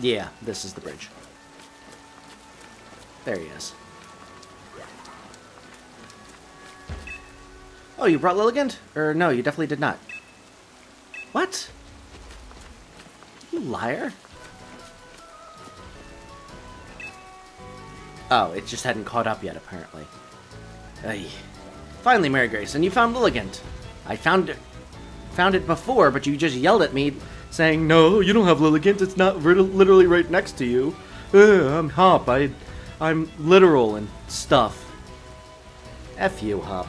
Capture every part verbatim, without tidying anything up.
Yeah, this is the bridge. There he is. Oh, you brought Lilligant? Or no, you definitely did not. What? You liar. Oh, it just hadn't caught up yet, apparently. Ay. Finally, Mary Grace, and you found Lilligant. I found it, found it before, but you just yelled at me saying, no, you don't have Lilligant, it's not literally right next to you. Ugh, I'm Hop, I, I'm literal and stuff. F you, Hop.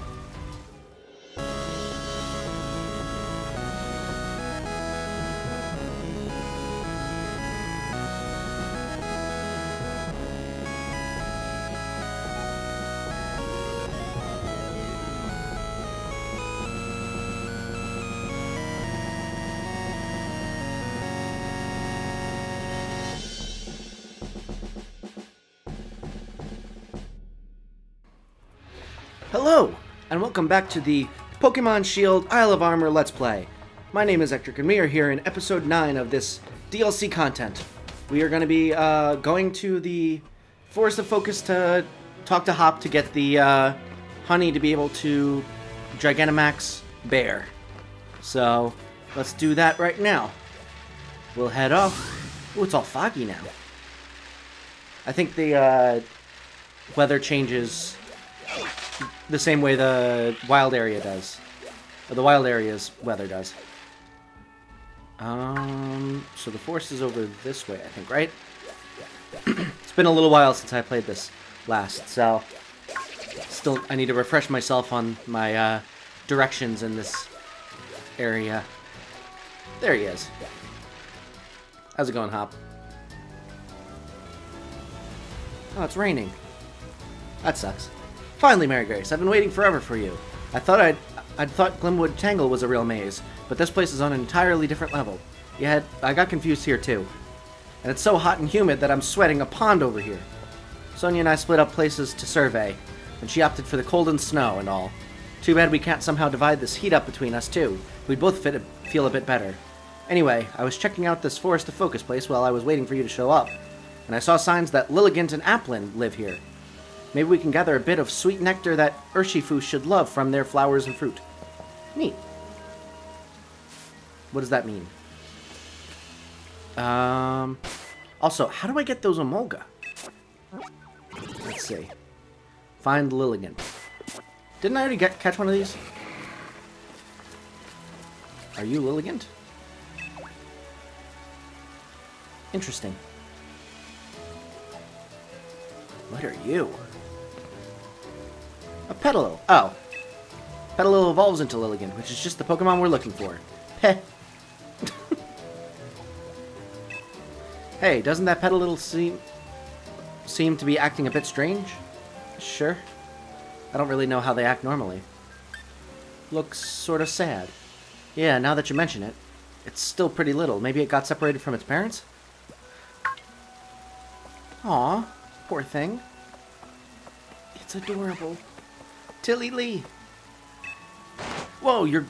Hello, and welcome back to the Pokemon Shield Isle of Armor Let's Play. My name is Ectric, and we are here in Episode nine of this D L C content. We are going to be uh, going to the Forest of Focus to talk to Hop to get the uh, honey to be able to Gigantamax Bear. So, let's do that right now. We'll head off. Ooh, it's all foggy now. I think the uh, weather changes the same way the wild area does. Or the wild area's weather does. Um, so the forest is over this way, I think, right? It's been a little while since I played this last, so still I need to refresh myself on my uh, directions in this area. There he is. How's it going, Hop? Oh, it's raining. That sucks. Finally, Mary Grace, I've been waiting forever for you. I thought I'd, I'd thought Glimwood Tangle was a real maze, but this place is on an entirely different level. Yet, I got confused here too. And it's so hot and humid that I'm sweating a pond over here. Sonia and I split up places to survey, and she opted for the cold and snow and all. Too bad we can't somehow divide this heat up between us too. We'd both fit a, feel a bit better. Anyway, I was checking out this Forest of Focus place while I was waiting for you to show up, and I saw signs that Lilligant and Applin live here. Maybe we can gather a bit of sweet nectar that Urshifu should love from their flowers and fruit. Neat. What does that mean? Um, also, how do I get those Emolga? Let's see. Find Lilligant. Didn't I already get, catch one of these? Are you Lilligant? Interesting. What are you? A Petilil. Oh. Petilil evolves into Lilligant, which is just the Pokemon we're looking for. Heh. Hey, doesn't that Petilil seem... seem to be acting a bit strange? Sure. I don't really know how they act normally. Looks sort of sad. Yeah, now that you mention it, it's still pretty little. Maybe it got separated from its parents? Aww. Poor thing. It's adorable. Tilly Lee. Whoa, you're...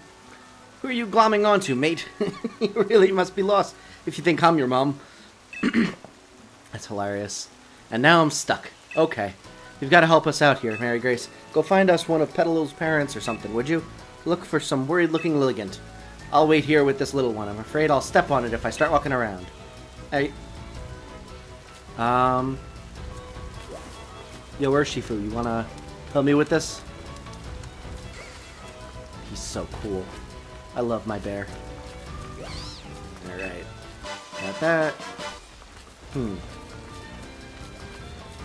Who are you glomming onto, mate? You really must be lost if you think I'm your mom. That's hilarious. And now I'm stuck. Okay. You've got to help us out here, Mary Grace. Go find us one of Petilil's parents or something, would you? Look for some worried-looking Lilligant. I'll wait here with this little one. I'm afraid I'll step on it if I start walking around. Hey. Um... Yo, Urshifu, you wanna help me with this? He's so cool. I love my bear. Alright. Got that. Hmm.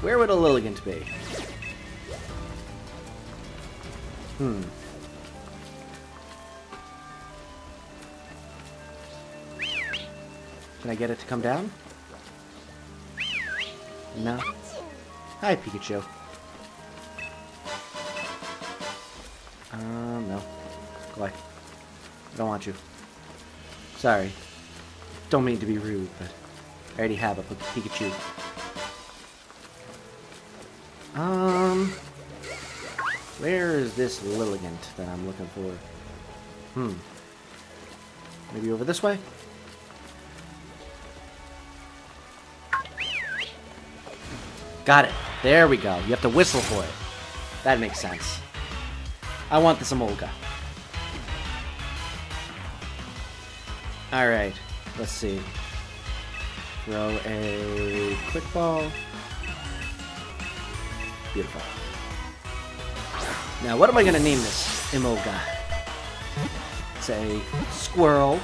Where would a Lilligant be? Hmm. Can I get it to come down? No. Hi, Pikachu. Um, no. Go away. I don't want you. Sorry. Don't mean to be rude, but I already have a Pikachu. Um, where is this Lilligant that I'm looking for? Hmm. Maybe over this way? Got it. There we go. You have to whistle for it. That makes sense. I want this Emolga. Alright. Let's see. Throw a quick ball. Beautiful. Now, what am I going to name this Emolga? It's a squirrel.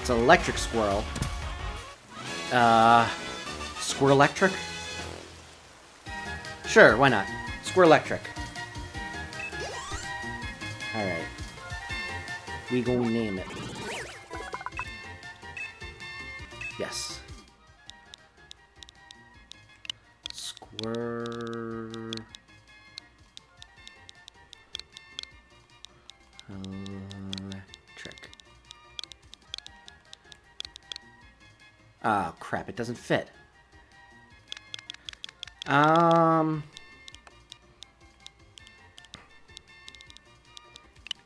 It's an electric squirrel. Uh, Squirrel-electric? Sure, why not? Squirrel-electric. Alright. We gonna name it. Yes. Squirrel... Electric. Oh, crap. It doesn't fit. Um...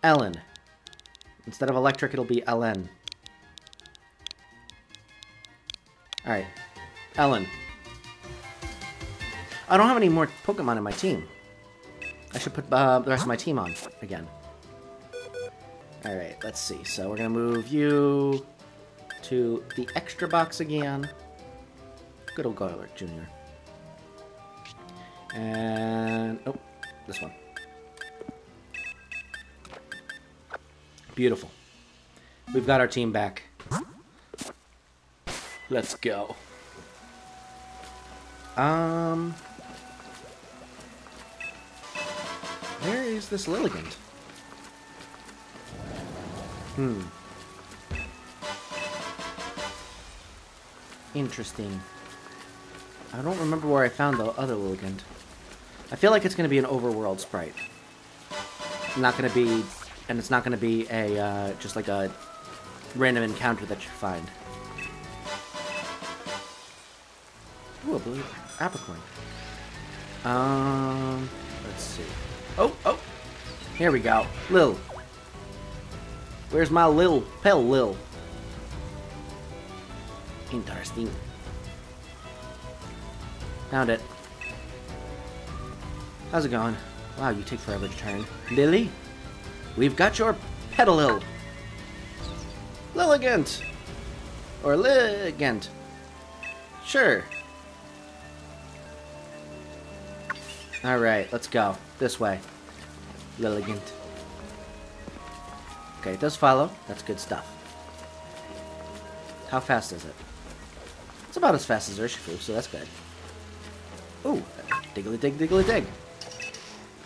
Ellen. Instead of electric, it'll be Ellen. Alright. Ellen. I don't have any more Pokemon in my team. I should put uh, the rest of my team on again. Alright, let's see. So we're gonna move you to the extra box again. Good old Garlic Junior And... oh, this one. Beautiful. We've got our team back. Let's go. Um... Where is this Lilligant? Hmm. Interesting. I don't remember where I found the other Lilligant. I feel like it's going to be an overworld sprite. Not going to be... and it's not going to be a, uh, just like a random encounter that you find. Ooh, a blue Applin. Um, let's see. Oh, oh! Here we go. Lil. Where's my Lil? Pell Lil. Interesting. Found it. How's it going? Wow, you take forever to turn. Lily? We've got your Petilil. Lilligant. Or Lilligant. Sure. Alright, let's go. This way. Lilligant. Okay, it does follow. That's good stuff. How fast is it? It's about as fast as Urshifu, so that's good. Ooh. Diggly dig, diggly dig.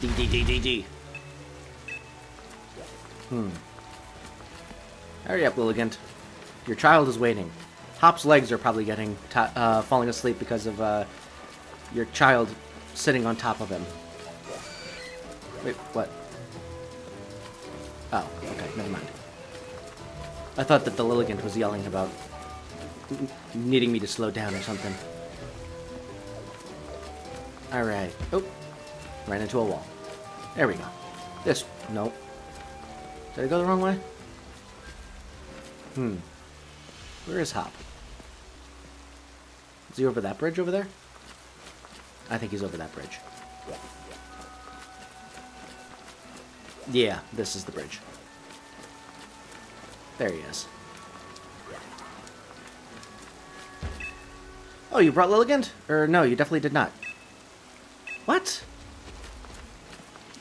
Dig, dig, dig, dig, dig. Hmm. Hurry up, Lilligant. Your child is waiting. Hop's legs are probably getting t uh, falling asleep because of uh, your child sitting on top of him. Wait, what? Oh, okay, never mind. I thought that the Lilligant was yelling about needing me to slow down or something. Alright. Oh, ran into a wall. There we go. This. Nope. Did I go the wrong way? Hmm. Where is Hop? Is he over that bridge over there? I think he's over that bridge. Yeah, this is the bridge. There he is. Oh, you brought Lilligant? Or no, you definitely did not. What?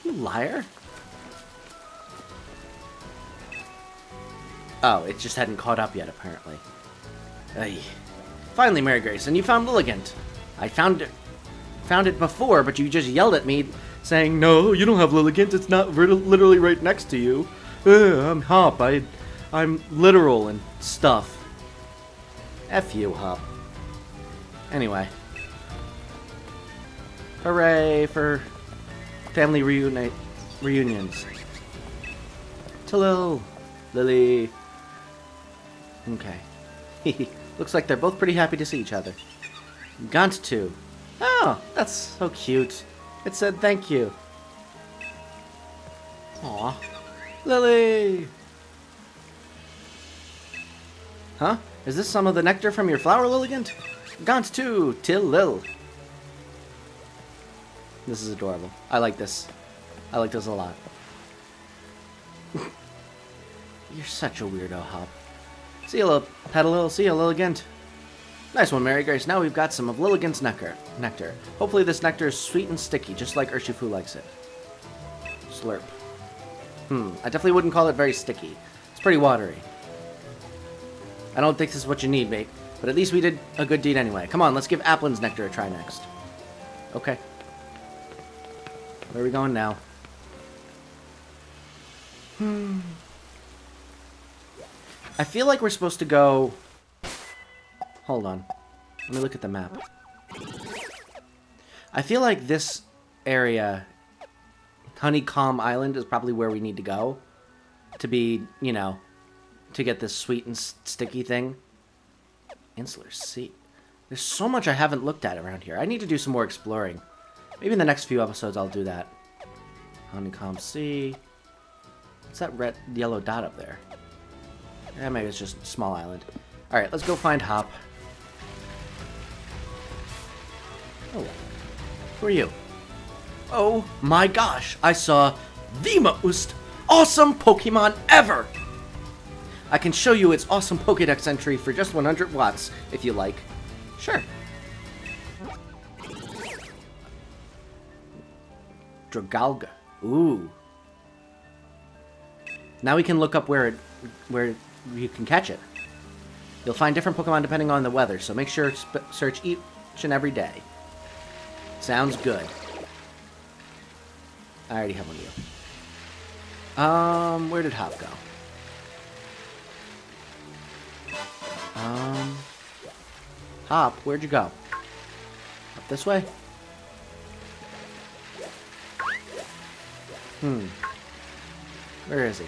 You liar. Oh, it just hadn't caught up yet, apparently. Ay. Finally, Mary Grace, and you found Lilligant. I found it, found it before, but you just yelled at me, saying, "No, you don't have Lilligant. It's not literally right next to you." Ugh, I'm Hop. I, I'm literal and stuff. F you, Hop. Anyway, hooray for family reuni reunions. Talil, Lily. Okay. Looks like they're both pretty happy to see each other. Gantu. Oh, that's so cute. It said thank you. Aw. Lily! Huh? Is this some of the nectar from your flower, Lilligant? Gantu, till Lil. This is adorable. I like this. I like this a lot. You're such a weirdo, Hop. See you, little Petilil. See you, Lilligant. Nice one, Mary Grace. Now we've got some of Lilligant's nectar. Nectar. Hopefully this nectar is sweet and sticky, just like Urshifu likes it. Slurp. Hmm. I definitely wouldn't call it very sticky. It's pretty watery. I don't think this is what you need, mate. But at least we did a good deed anyway. Come on, let's give Applin's nectar a try next. Okay. Where are we going now? Hmm. I feel like we're supposed to go... Hold on. Let me look at the map. I feel like this area, Honeycomb Island, is probably where we need to go. To be, you know, to get this sweet and sticky thing. Insular Sea. There's so much I haven't looked at around here. I need to do some more exploring. Maybe in the next few episodes I'll do that. Honeycomb Sea. What's that red yellow dot up there? Eh, maybe it's just a small island. Alright, let's go find Hop. Oh. Who are you? Oh my gosh, I saw the most awesome Pokemon ever! I can show you its awesome Pokedex entry for just one hundred watts, if you like. Sure. Dragalge. Ooh. Now we can look up where it, where you can catch it. You'll find different Pokemon depending on the weather, so make sure to search each and every day. Sounds good. I already have one of you. Um, where did Hop go? Um, Hop, where'd you go? Up this way? Hmm. Where is he?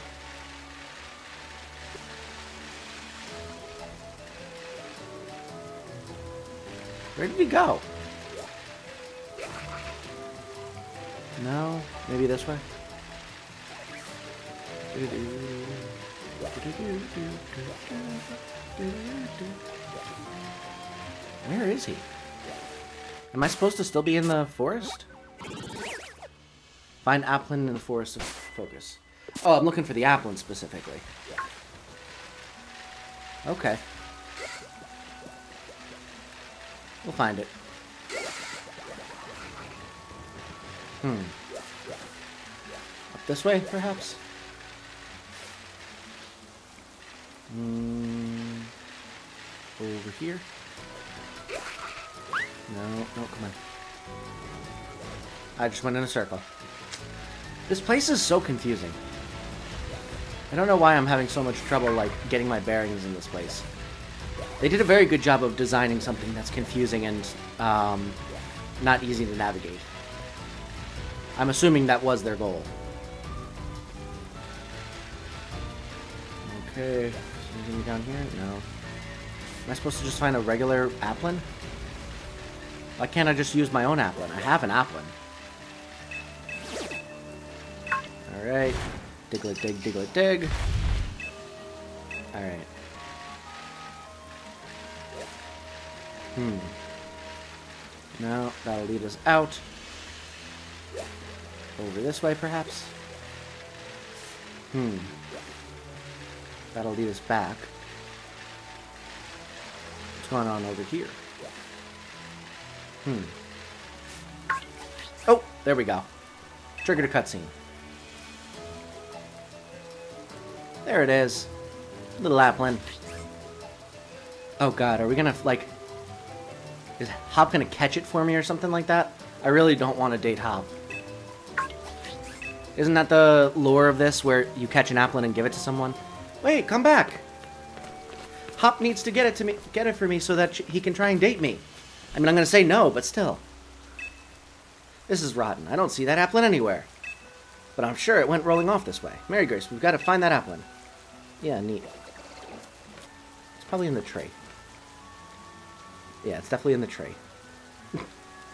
Where did he go? No? Maybe this way? Where is he? Am I supposed to still be in the forest? Find Applin in the Forest of Focus. Oh, I'm looking for the Applin specifically. Okay. We'll find it. Hmm. Up this way, perhaps? Mm, over here? No, no, come on. I just went in a circle. This place is so confusing. I don't know why I'm having so much trouble, like, getting my bearings in this place. They did a very good job of designing something that's confusing and, um, not easy to navigate. I'm assuming that was their goal. Okay, is there anything down here? No. Am I supposed to just find a regular Applin? Why can't I just use my own Applin? I have an Applin. Alright. Diglett, dig, Diglett, dig. Alright. Hmm. No, that'll lead us out. Over this way, perhaps? Hmm. That'll lead us back. What's going on over here? Hmm. Oh, there we go. Triggered a cutscene. There it is. Little Applin. Oh god, are we gonna, like... Is Hop gonna catch it for me or something like that? I really don't want to date Hop. Isn't that the lore of this, where you catch an Applin and give it to someone? Wait, come back! Hop needs to get it to me, get it for me so that he can try and date me. I mean, I'm gonna say no, but still. This is rotten. I don't see that Applin anywhere. But I'm sure it went rolling off this way. Mary Grace, we've got to find that Applin. Yeah, neat. It's probably in the tray. Yeah, it's definitely in the tray.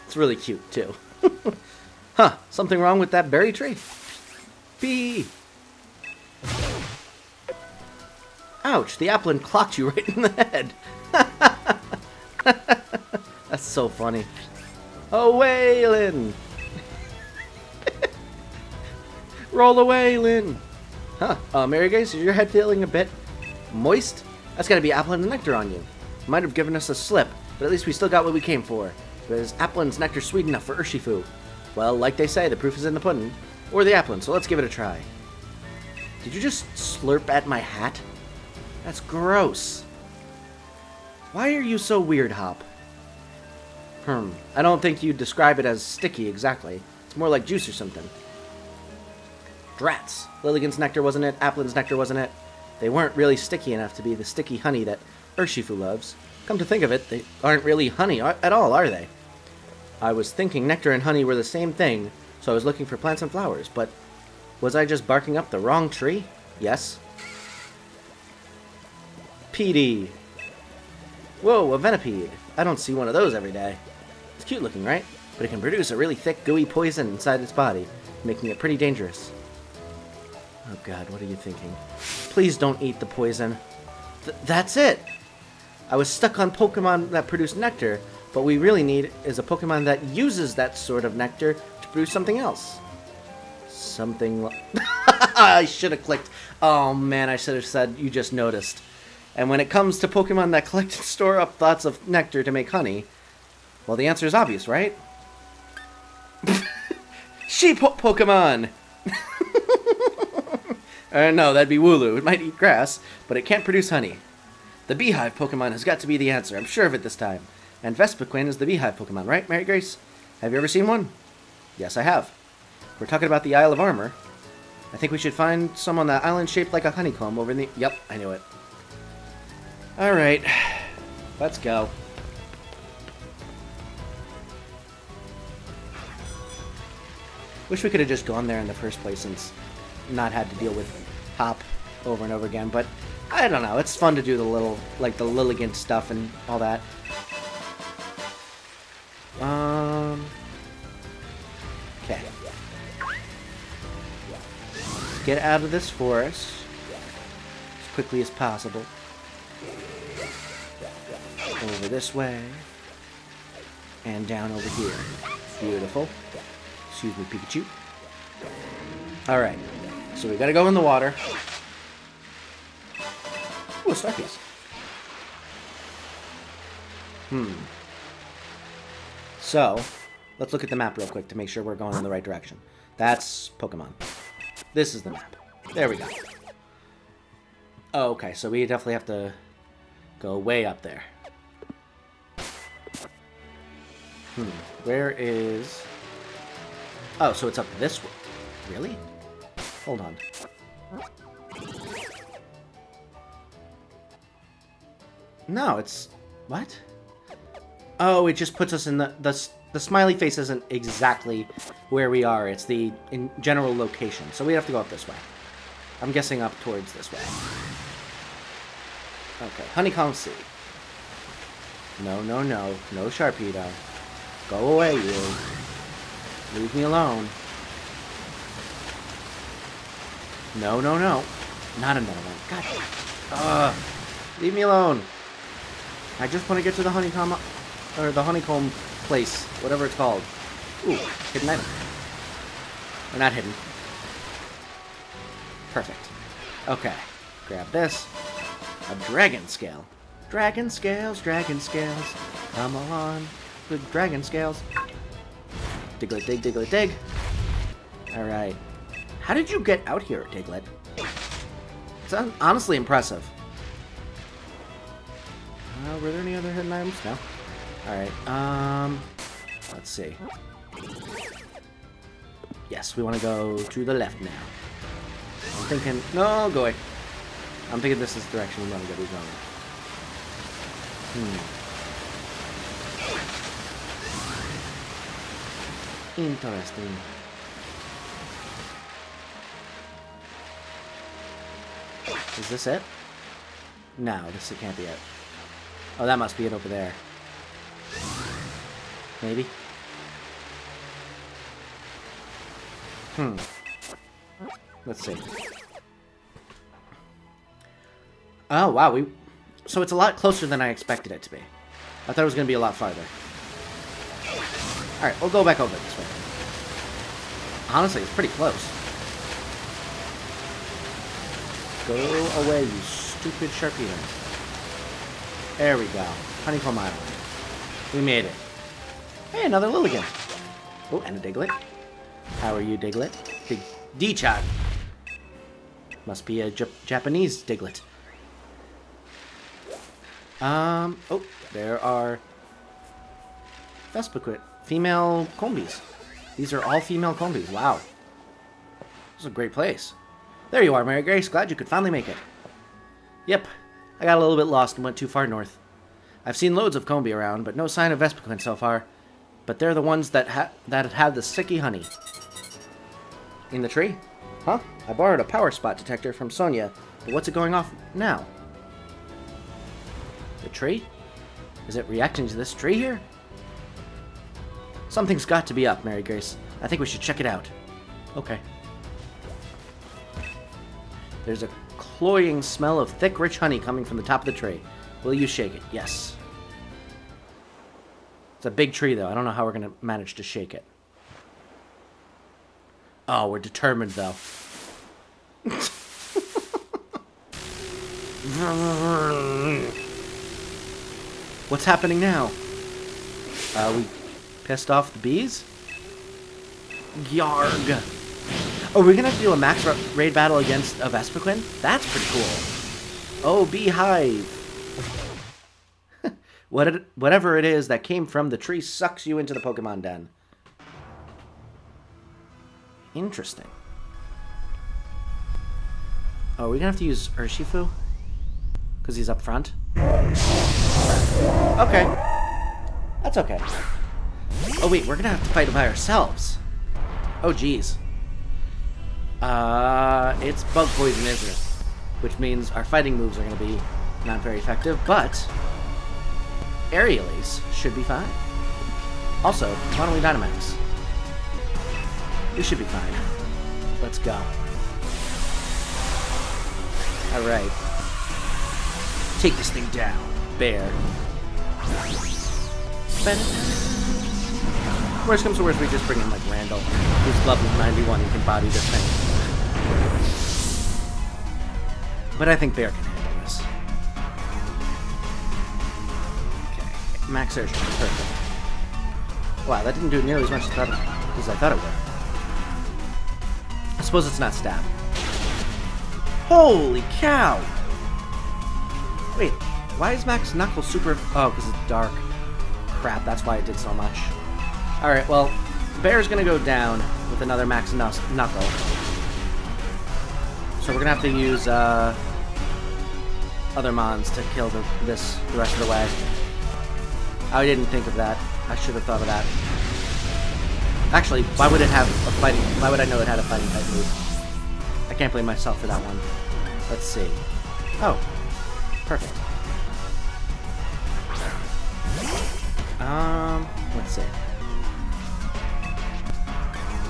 It's really cute, too. Huh, something wrong with that berry tree. Bee! Ouch, the Applin clocked you right in the head. That's so funny. Oh, Waylon! Roll away, Lynn! Huh, uh, Mary Grace, is your head feeling a bit moist? That's gotta be Applin and Nectar on you. Might have given us a slip, but at least we still got what we came for. But is Applin's Nectar sweet enough for Urshifu? Well, like they say, the proof is in the pudding. Or the Applin, so let's give it a try. Did you just slurp at my hat? That's gross. Why are you so weird, Hop? Hmm, I don't think you'd describe it as sticky exactly. It's more like juice or something. Drats! Lilligant's Nectar wasn't it, Applin's Nectar wasn't it. They weren't really sticky enough to be the sticky honey that Urshifu loves. Come to think of it, they aren't really honey at all, are they? I was thinking nectar and honey were the same thing, so I was looking for plants and flowers, but was I just barking up the wrong tree? Yes. P D. Whoa, a Venipede. I don't see one of those every day. It's cute looking, right? But it can produce a really thick, gooey poison inside its body, making it pretty dangerous. Oh god, what are you thinking? Please don't eat the poison. Th that's it! I was stuck on Pokemon that produce nectar, but what we really need is a Pokemon that uses that sort of nectar to produce something else. Something like... I should have clicked. Oh man, I should have said you just noticed. And when it comes to Pokemon that collect and store up lots of nectar to make honey, well, the answer is obvious, right? Sheep po Pokemon! Uh, no, that'd be Wooloo. It might eat grass, but it can't produce honey. The Beehive Pokemon has got to be the answer. I'm sure of it this time. And Vespiquen is the Beehive Pokemon, right, Mary Grace? Have you ever seen one? Yes, I have. We're talking about the Isle of Armor. I think we should find some on that island shaped like a honeycomb over in the... Yep, I knew it. Alright. Let's go. Wish we could have just gone there in the first place and not had to deal with Hop over and over again, but I don't know. It's fun to do the little, like the Lilligant stuff and all that. Um. Okay. Get out of this forest as quickly as possible. Over this way and down over here. Beautiful. Excuse me, Pikachu. All right. So we gotta go in the water. Ooh, a star piece. Hmm. So, let's look at the map real quick to make sure we're going in the right direction. That's Pokemon. This is the map. There we go. Oh, okay, so we definitely have to go way up there. Hmm. Where is... Oh, so it's up this way. Really? Hold on. No, it's... What? Oh, it just puts us in the... The, the smiley face isn't exactly where we are. It's the in general location. So we have to go up this way. I'm guessing up towards this way. Okay, Honeycomb Sea. No, no, no. No Sharpedo. Go away, you. Leave me alone. No, no, no. Not another one. God. Ugh. Leave me alone. I just want to get to the honeycomb... Or the honeycomb place. Whatever it's called. Ooh. Hidden item. Or not hidden. Perfect. Okay. Grab this. A dragon scale. Dragon scales, dragon scales. Come on. With dragon scales. Diglett, dig, Diglett, dig. Alright. How did you get out here, Diglett? It's honestly impressive. Uh, were there any other hidden items? No. Alright, um... let's see. Yes, we want to go to the left now. I'm thinking... No, go away. I'm thinking this is the direction we want to go. We're going. Hmm. Interesting. Is this it? No, this it can't be it. Oh, that must be it over there. Maybe. Hmm. Let's see. Oh, wow. We. So it's a lot closer than I expected it to be. I thought it was going to be a lot farther. Alright, we'll go back over this way. Honestly, it's pretty close. Go away, you stupid Sharpedo. There we go. Honeycomb Island. We made it. Hey, another Lilligant. Oh, and a Diglett. How are you, Diglett? Big D-Chad. Must be a J Japanese Diglett. Um, oh, there are Vespiquen, female Combees. These are all female Combees. Wow. This is a great place. There you are, Mary Grace. Glad you could finally make it. Yep. I got a little bit lost and went too far north. I've seen loads of Combee around, but no sign of Vespiquen so far. But they're the ones that ha that had the sticky honey. In the tree? Huh? I borrowed a power spot detector from Sonia, but what's it going off now? The tree? Is it reacting to this tree here? Something's got to be up, Mary Grace. I think we should check it out. Okay. There's a cloying smell of thick, rich honey coming from the top of the tree. Will you shake it? Yes. It's a big tree, though. I don't know how we're going to manage to shake it. Oh, we're determined, though. What's happening now? Uh, we pissed off the bees? Yarg. Oh, we're going to have to do a max raid battle against a Vespiquen? That's pretty cool. Oh, beehive. what it, whatever it is that came from the tree sucks you into the Pokemon den. Interesting. Oh, are we going to have to use Urshifu? Because he's up front? Okay. That's okay. Oh, wait, we're going to have to fight him by ourselves. Oh, jeez. Uh, it's bug poison, isn't it? Which means our fighting moves are going to be not very effective, but Aerialese should be fine. Also, why don't we Dynamax? We should be fine. Let's go. Alright. Take this thing down, bear. Worst comes to worst, we just bring in, like, Randall, who's level ninety-one and can body this thing. But I think Bear can handle this. Okay, Max Airship, perfect. Wow, that didn't do nearly as much as I thought it, as I thought it would. I suppose it's not stab. Holy cow! Wait, why is Max Knuckle super... Oh, because it's dark. Crap, that's why it did so much. Alright, well, Bear's gonna go down with another Max Knuckle. So we're gonna have to use uh, other mons to kill the, this the rest of the way. I didn't think of that. I should have thought of that. Actually, why would it have a fighting? Why would I know it had a fighting type move? I can't blame myself for that one. Let's see. Oh, perfect. Um, let's see.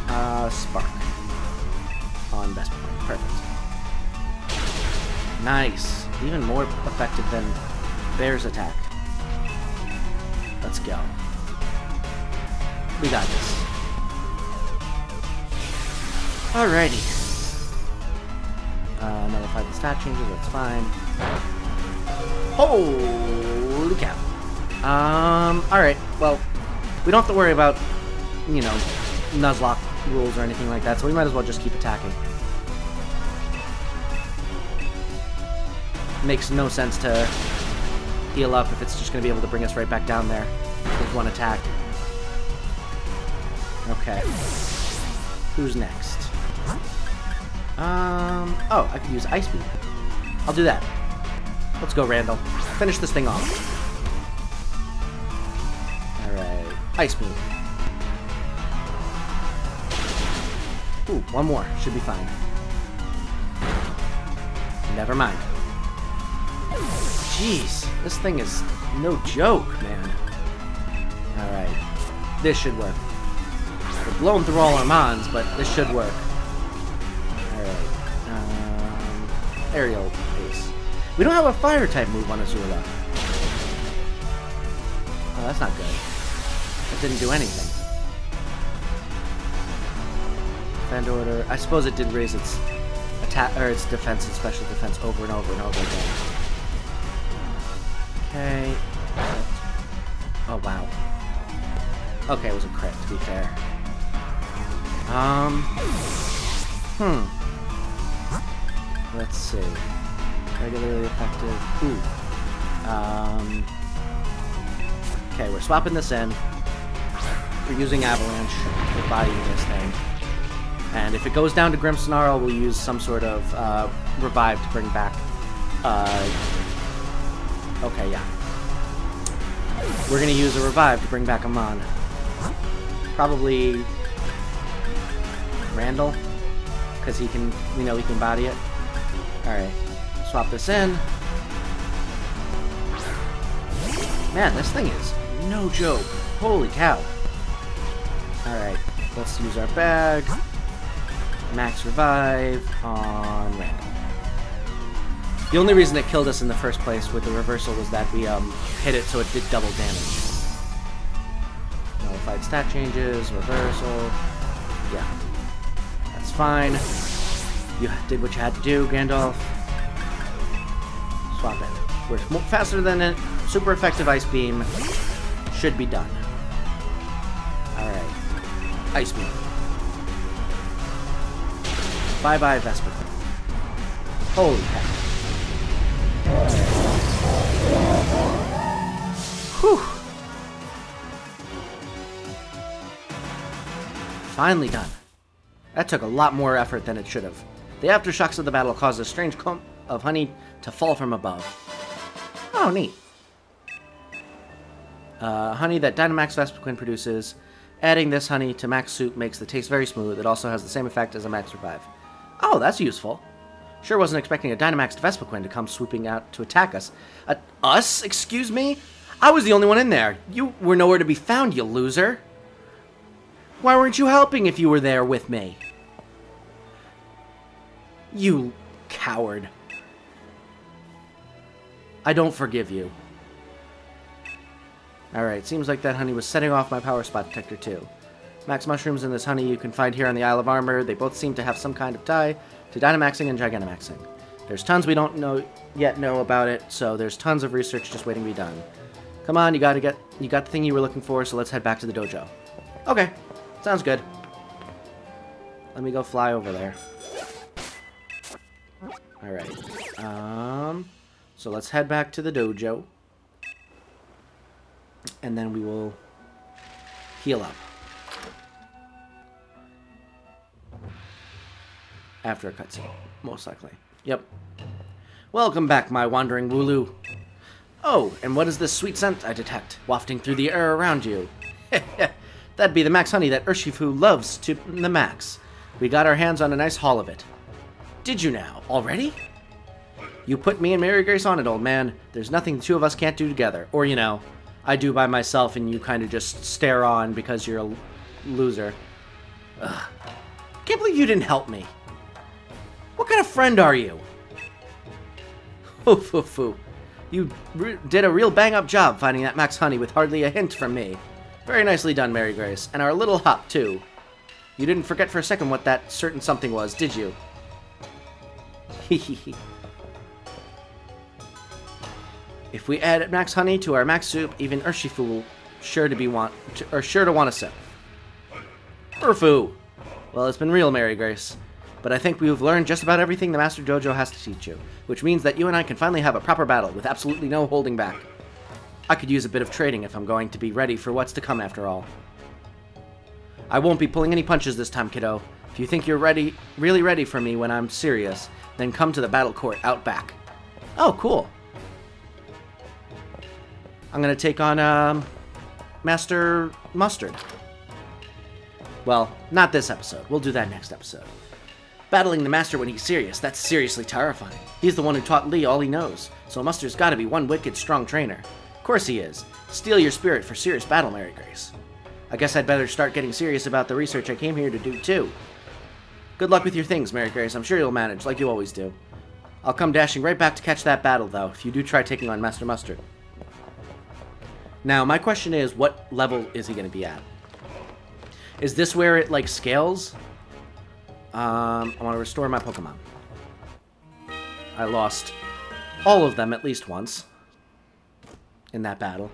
Uh, spark on best point. Perfect. Nice. Even more effective than Bear's attack. Let's go. We got this. Alrighty. Uh, notified the stat changes. That's fine. Holy cow. Um, alright. Well, we don't have to worry about, you know, Nuzlocke rules or anything like that, so we might as well just keep attacking. Makes no sense to heal up if it's just going to be able to bring us right back down there with one attack. Okay. Who's next? Um. Oh, I could use Ice Beam. I'll do that. Let's go, Randall. Finish this thing off. Alright. Ice Beam. Ooh, one more. Should be fine. Never mind. Jeez, this thing is no joke, man. Alright, this should work. We're blowing through all our mons, but this should work. Alright, um, aerial base. We don't have a fire type move on Azula. Oh, that's not good. That didn't do anything. Defend order. I suppose it did raise its attack or its defense and special defense over and over and over again. Okay. Oh wow. Okay, it was a crit, to be fair. Um. Hmm. Let's see. Regularly effective. Ooh. Um. Okay, we're swapping this in. We're using Avalanche. We're bodying this thing. And if it goes down to Grimmsnarl, we'll use some sort of uh, revive to bring back. Uh, okay, yeah. We're gonna use a revive to bring back Amon. Probably Randall, because he can, you know, he can body it. All right, swap this in. Man, this thing is no joke. Holy cow! All right, let's use our bag. Max Revive on Randall. The only reason it killed us in the first place with the reversal was that we um, hit it so it did double damage. Nullified stat changes, reversal. Yeah. That's fine. You did what you had to do, Gandalf. Swap in. We're faster than it. Super effective Ice Beam. Should be done. Alright. Ice Beam. Bye-bye, Vespiquen. Holy cow. Whew. Finally done. That took a lot more effort than it should have. The aftershocks of the battle caused a strange clump of honey to fall from above. Oh, neat. Uh, honey that Dynamax Vespiquen produces. Adding this honey to Max Soup makes the taste very smooth. It also has the same effect as a Max Revive. Oh, that's useful. Sure wasn't expecting a Dynamax Vespiquen to come swooping out to attack us. Uh, us? Excuse me? I was the only one in there. You were nowhere to be found, you loser. Why weren't you helping if you were there with me? You coward. I don't forgive you. Alright, seems like that honey was setting off my power spot detector too. Max mushrooms and this honey you can find here on the Isle of Armor. They both seem to have some kind of tie to Dynamaxing and Gigantamaxing. There's tons we don't know yet know about it, so there's tons of research just waiting to be done. Come on, you gotta get you got the thing you were looking for, so let's head back to the dojo. Okay, sounds good. Let me go fly over there. Alright. Um so let's head back to the dojo. And then we will heal up. After a cutscene, most likely. Yep. Welcome back, my wandering Wooloo. Oh, and what is this sweet scent I detect, wafting through the air around you? That'd be the Max Honey that Urshifu loves to the max. We got our hands on a nice haul of it. Did you now? Already? You put me and Mary Grace on it, old man. There's nothing the two of us can't do together. Or, you know... I do by myself, and you kind of just stare on because you're a loser. Ugh. Can't believe you didn't help me. What kind of friend are you? Hoo foo foo. You did a real bang-up job finding that Max Honey with hardly a hint from me. Very nicely done, Mary Grace. And our little hop, too. You didn't forget for a second what that certain something was, did you? Hehehe. If we add Max Honey to our Max Soup, even Urshifu will sure to be want to, or sure to want a sip. Urfu! Well, it's been real, Mary Grace. But I think we've learned just about everything the Master Dojo has to teach you, which means that you and I can finally have a proper battle with absolutely no holding back. I could use a bit of trading if I'm going to be ready for what's to come after all. I won't be pulling any punches this time, kiddo. If you think you're ready, really ready for me when I'm serious, then come to the battle court out back. Oh, cool. I'm going to take on um, Master Mustard. Well, not this episode. We'll do that next episode. Battling the Master when he's serious, that's seriously terrifying. He's the one who taught Lee all he knows, so Mustard's got to be one wicked strong trainer. Of course he is. Steal your spirit for serious battle, Mary Grace. I guess I'd better start getting serious about the research I came here to do, too. Good luck with your things, Mary Grace. I'm sure you'll manage, like you always do. I'll come dashing right back to catch that battle, though, if you do try taking on Master Mustard. Now, my question is, what level is he going to be at? Is this where it, like, scales? Um, I want to restore my Pokemon. I lost all of them at least once in that battle.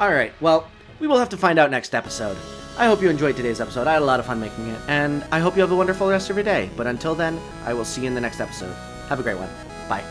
Alright, well, we will have to find out next episode. I hope you enjoyed today's episode. I had a lot of fun making it, and I hope you have a wonderful rest of your day. But until then, I will see you in the next episode. Have a great one. Bye.